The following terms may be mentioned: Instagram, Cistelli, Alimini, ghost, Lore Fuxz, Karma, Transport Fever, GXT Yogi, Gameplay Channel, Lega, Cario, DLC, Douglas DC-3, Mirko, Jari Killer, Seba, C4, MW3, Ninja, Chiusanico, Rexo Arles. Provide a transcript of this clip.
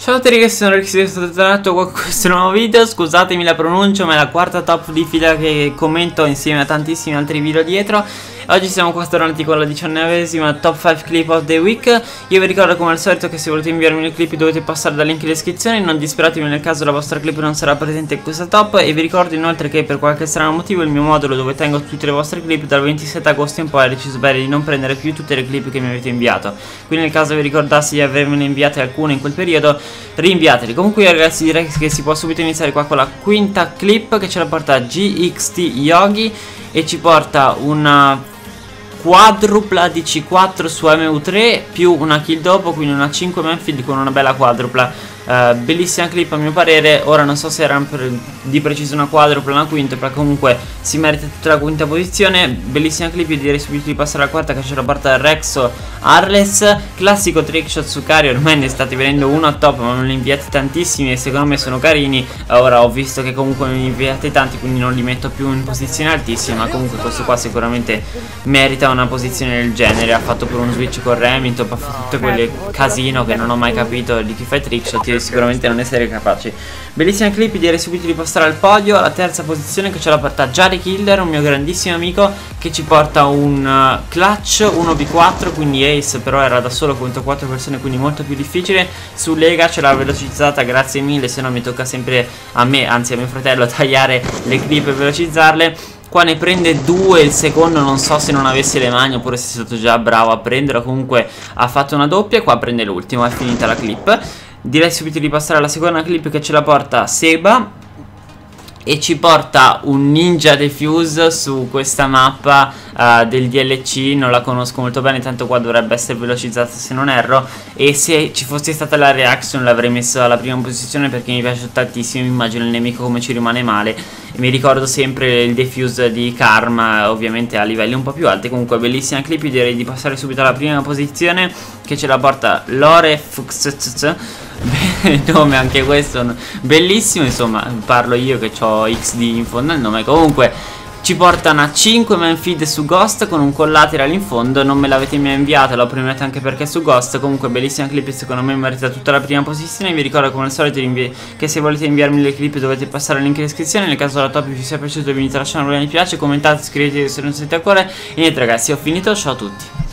Ciao a tutti ragazzi, sono Rexo Arles, sono tornato con questo nuovo video. Scusatemi la pronuncia, ma è la quarta top di fila che commento insieme a tantissimi altri video dietro. Oggi siamo qua tornati con la 19esima top 5 clip of the week. Io vi ricordo come al solito che se volete inviarmi le clip dovete passare dal link in descrizione. Non disperatevi nel caso la vostra clip non sarà presente in questa top. E vi ricordo inoltre che per qualche strano motivo il mio modulo dove tengo tutte le vostre clip dal 27 agosto in poi ha deciso bene di non prendere più tutte le clip che mi avete inviato. Quindi nel caso vi ricordassi di avermene inviate alcune in quel periodo, rinviateli. Comunque io ragazzi direi che si può subito iniziare qua con la quinta clip, che ce la porta GXT Yogi e ci porta una quadrupla di C4 su MW3 più una kill dopo, quindi una 5 manfield con una bella quadrupla. Bellissima clip a mio parere. Ora non so se era di preciso una quadrupla o una quintupla, comunque si merita tutta la quinta posizione. Bellissima clip, io direi subito di passare alla quarta, che c'è la porta Rexo Arles. Classico trickshot su Cario, ormai ne state venendo uno a top ma non li inviate tantissimi e secondo me sono carini. Ora ho visto che comunque ne inviate tanti, quindi non li metto più in posizione altissima, ma comunque questo qua sicuramente merita una posizione del genere. Ha fatto pure uno switch con Remington, ha fatto tutto quel casino che non ho mai capito di chi fa i trickshot e sicuramente non essere capaci. Bellissima clip, direi subito di passare al podio, alla terza posizione, che ce l'ha portata Jari Killer, un mio grandissimo amico, che ci porta un clutch 1v4, quindi ace, però era da solo contro 4 persone, quindi molto più difficile. Su Lega ce l'ha velocizzata, grazie mille, se no mi tocca sempre a me, anzi a mio fratello, tagliare le clip e velocizzarle. Qua ne prende due, il secondo non so se non avesse le mani oppure se è stato già bravo a prenderlo. Comunque ha fatto una doppia e qua prende l'ultimo, è finita la clip. Direi subito di passare alla seconda clip, che ce la porta Seba e ci porta un Ninja defuse su questa mappa del DLC. Non la conosco molto bene, tanto qua dovrebbe essere velocizzata se non erro, e se ci fosse stata la reaction l'avrei messo alla prima posizione perché mi piace tantissimo. Immagino il nemico come ci rimane male e mi ricordo sempre il defuse di Karma, ovviamente a livelli un po' più alti. Comunque bellissima clip, direi di passare subito alla prima posizione, che ce la porta Lore Fuxz. Nome anche questo bellissimo, insomma parlo io che ho XD in fondo al nome. Comunque ci porta una 5 man feed su Ghost con un collateral in fondo. Non me l'avete mai inviato, l'ho premiata anche perché su Ghost. Comunque bellissima clip, secondo me merita tutta la prima posizione. Vi ricordo come al solito che se volete inviarmi le clip dovete passare al link in descrizione. Nel caso la top vi sia piaciuto venite a lasciare un bel mi piace, commentate, iscrivetevi se non siete a cuore. E niente ragazzi, ho finito, ciao a tutti.